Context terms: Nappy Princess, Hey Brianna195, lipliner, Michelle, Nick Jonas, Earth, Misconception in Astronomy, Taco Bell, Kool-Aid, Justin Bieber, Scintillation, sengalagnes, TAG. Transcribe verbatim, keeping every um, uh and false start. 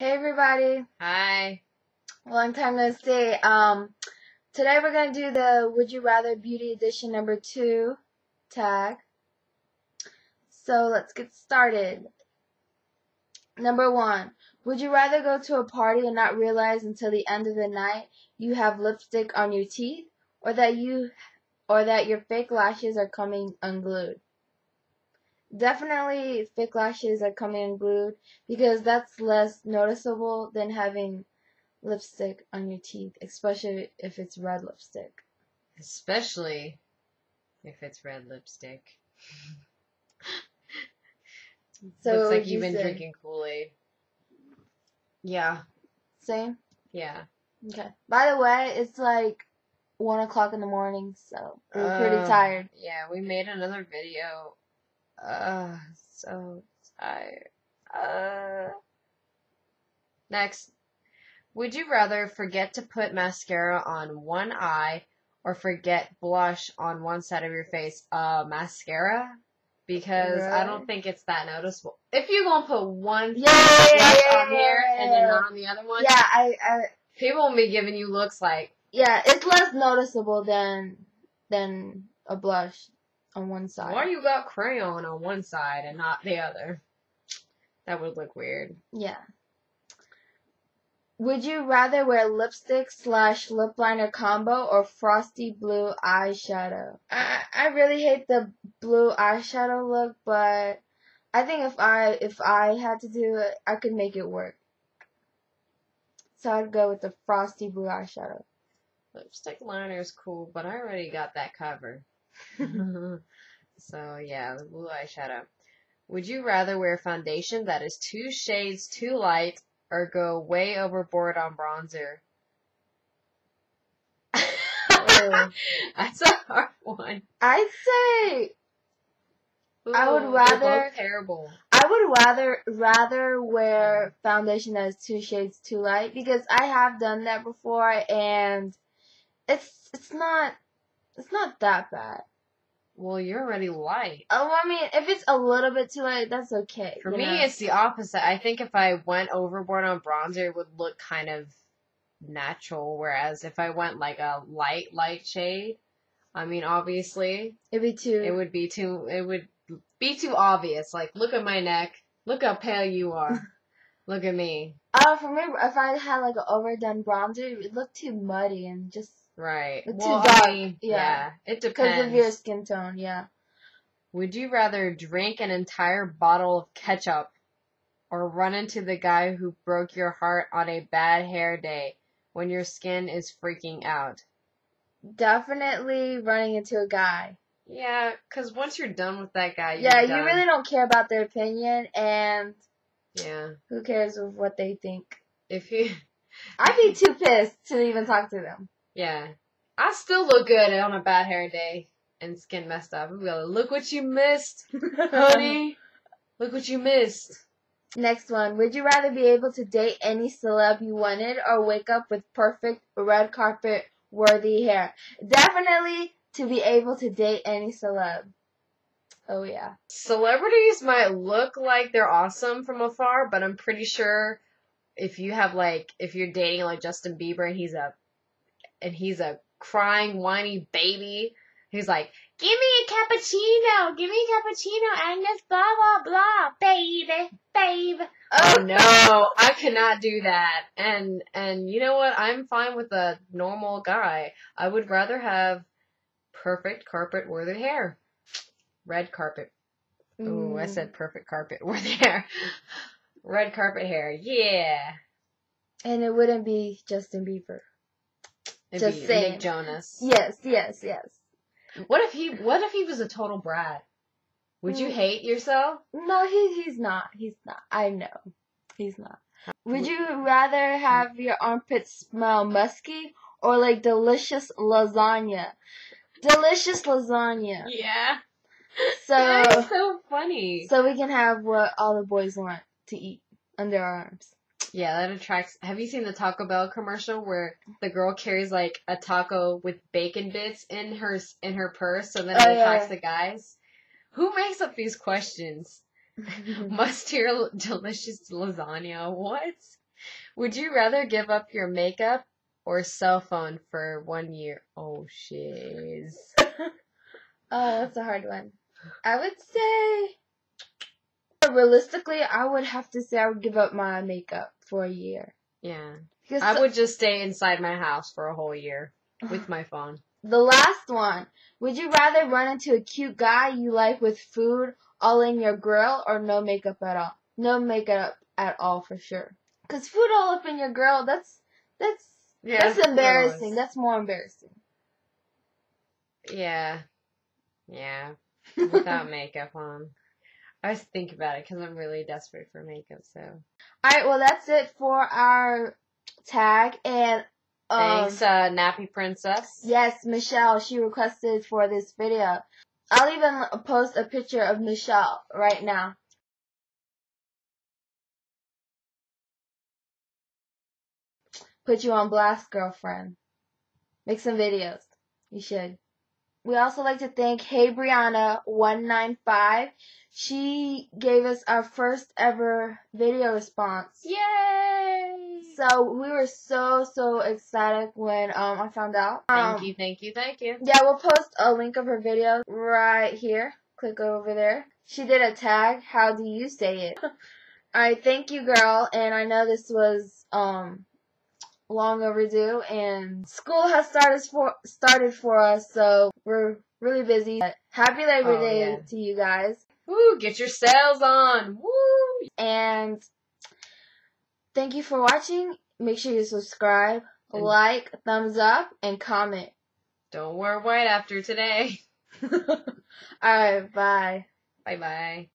Hey everybody. Hi. Long time no see. Um, today we're going to do the Would You Rather Beauty Edition number two tag. So let's get started. Number one, would you rather go to a party and not realize until the end of the night you have lipstick on your teeth or that you or that your fake lashes are coming unglued? Definitely fake lashes are coming unglued because that's less noticeable than having lipstick on your teeth, especially if it's red lipstick. Especially if it's red lipstick. So looks like you've been drinking Kool-Aid. Yeah. Same? Yeah. Okay. By the way, it's like one o'clock in the morning, so we're uh, pretty tired. Yeah, we made another video. Uh, so tired. Uh. Next. Would you rather forget to put mascara on one eye or forget blush on one side of your face? Uh, mascara? Because right. I don't think it's that noticeable. If you're going to put one yeah, yeah, yeah, on here yeah, yeah, and then not on the other one, yeah, I, I, people will be giving you looks like... Yeah, it's less noticeable than than a blush on one side. Why you got crayon on one side and not the other? That would look weird. Yeah. Would you rather wear lipstick slash lip liner combo or frosty blue eyeshadow? I I really hate the blue eyeshadow look, but I think if I if I had to do it, I could make it work. So I'd go with the frosty blue eyeshadow. Lipstick liner is cool, but I already got that covered. So yeah, the blue eyeshadow. Would you rather wear foundation that is two shades too light or go way overboard on bronzer? Oh. That's a hard one. I'd say Ooh, I would rather terrible. I would rather rather wear foundation that is two shades too light because I have done that before and it's it's not it's not that bad. Well, you're already light. Oh, I mean, if it's a little bit too light, that's okay. For me, know? It's the opposite. I think if I went overboard on bronzer, it would look kind of natural. Whereas if I went like a light, light shade, I mean, obviously, it'd be too. It would be too. It would be too obvious. Like, look at my neck. Look how pale you are. Look at me. Oh, uh, for me, if I had like an overdone bronzer, it would look too muddy and just. Right. It's well, too dark. I mean, yeah. yeah. It depends. Because of your skin tone, yeah. Would you rather drink an entire bottle of ketchup or run into the guy who broke your heart on a bad hair day when your skin is freaking out? Definitely running into a guy. Yeah, because once you're done with that guy, you're Yeah, done. You really don't care about their opinion, and yeah, who cares what they think? If you... I'd be too pissed to even talk to them. Yeah, I still look good on a bad hair day and skin messed up. We go, look what you missed, honey. Look what you missed. Next one. Would you rather be able to date any celeb you wanted or wake up with perfect red carpet worthy hair? Definitely to be able to date any celeb. Oh, yeah. Celebrities might look like they're awesome from afar, but I'm pretty sure if you have, like, if you're dating, like, Justin Bieber and he's a And he's a crying, whiny baby. He's like, give me a cappuccino. Give me a cappuccino, Agnes. Blah, blah, blah. Baby, babe. Oh, no. I cannot do that. And, and you know what? I'm fine with a normal guy. I would rather have perfect carpet-worthy hair. Red carpet. Mm. Ooh, I said perfect carpet-worthy hair. Red carpet hair. Yeah. And it wouldn't be Justin Bieber. It'd Just saying. Nick Jonas. Yes, yes, yes. What if he? What if he was a total brat? Would you hate yourself? No, he he's not. He's not. I know, he's not. Would you rather have your armpits smell musky or like delicious lasagna? Delicious lasagna. Yeah. So that's so funny. So we can have what all the boys want to eat under our arms. Yeah, that attracts... Have you seen the Taco Bell commercial where the girl carries, like, a taco with bacon bits in her in her purse so that oh, it attracts yeah. the guys? Who makes up these questions? Must hear delicious lasagna. What? Would you rather give up your makeup or cell phone for one year? Oh, shiz. Oh, that's a hard one. I would say, realistically, I would have to say I would give up my makeup for a year. Yeah. Because I would just stay inside my house for a whole year with my phone. The last one. Would you rather run into a cute guy you like with food all in your grill or no makeup at all? No makeup at all for sure. Because food all up in your grill, that's, that's, yeah, that's, that's embarrassing. Gross. That's more embarrassing. Yeah. Yeah. Without makeup on. I always think about it because I'm really desperate for makeup, so. Alright, well, that's it for our tag, and um, thanks, uh, Nappy Princess. Yes, Michelle, she requested for this video. I'll even post a picture of Michelle right now. Put you on blast, girlfriend. Make some videos. You should. We also like to thank Hey Brianna one nine five. She gave us our first ever video response. Yay! So we were so, so excited when um, I found out. Um, thank you, thank you, thank you. Yeah, we'll post a link of her video right here. Click over there. She did a tag. How do you say it? Alright, thank you, girl. And I know this was... um. long overdue, and school has started for started for us, so we're really busy. But happy Labor oh, Day yeah. to you guys. Woo, get your sales on. Woo! And thank you for watching. Make sure you subscribe, and like, thumbs up, and comment. Don't wear white after today. Alright, bye. Bye bye.